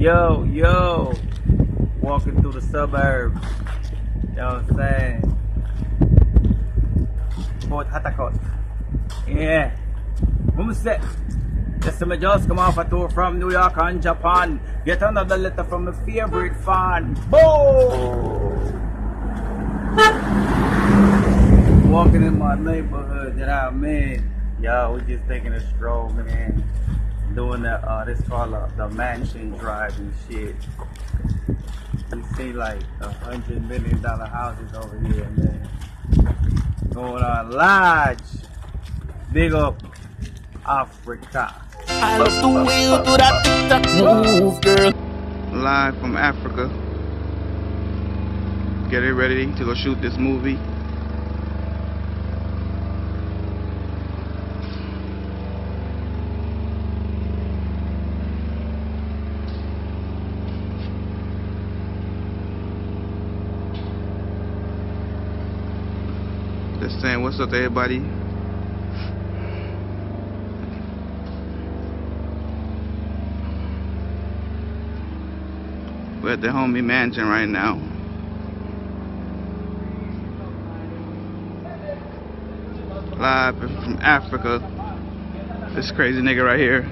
Yo, yo, walking through the suburbs, you know what I'm saying? Portharcourt. Yeah, Mumset. Just me just come off a tour from New York and Japan. Get another letter from a favorite fan. Boom! Walking in my neighborhood that I made. Yo, we just taking a stroll, man. Doing the, this called the mansion drive and shit. You see like $100 million houses over here, man. Going on large. Big up Africa. I love the way you do that TikTok move, girl. Live from Africa. Getting ready to go shoot this movie. Just saying, what's up to everybody? We're at the homie mansion right now. Live from Africa. This crazy nigga right here.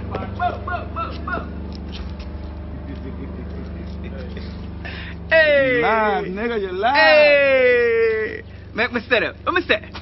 Hey! Live, nigga, you're live! Hey! Let me say it. Let me say it.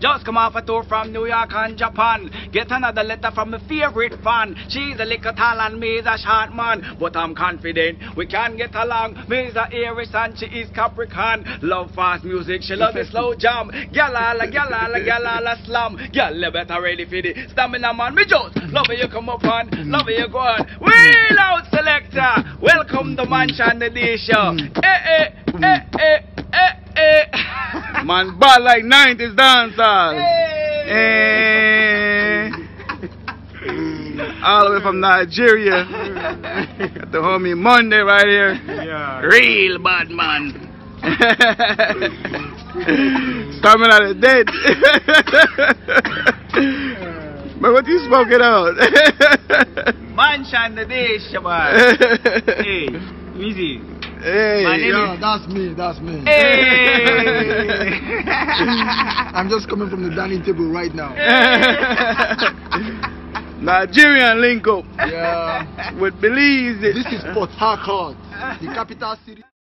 Just come off a tour from New York and Japan. Get another letter from a favorite fan. She's a little tall and me's a short man, but I'm confident we can get along. Me's a Aries and she is Capricorn. Love fast music, she loves the slow jam. Galala, galala, galala, slam. Galala, better ready for the stamina, man. Me just love you come up on, love you go on. Wheel out, selector. Welcome to Mansion the Day Show. Eh, eh, eh, eh, eh, eh. Man, bad like 90s dancehall. Hey. Hey. All the way from Nigeria. Got the homie Monday right here. Yeah. Real bad man. Coming out of dead. But what you smoking out? Mansion the day, Shabbat. Hey, easy. Hey, yo, that's me, that's me. Hey. I'm just coming from the dining table right now. Hey. Nigerian link up. Yeah. With Belize. This is Portharcourt, the capital city.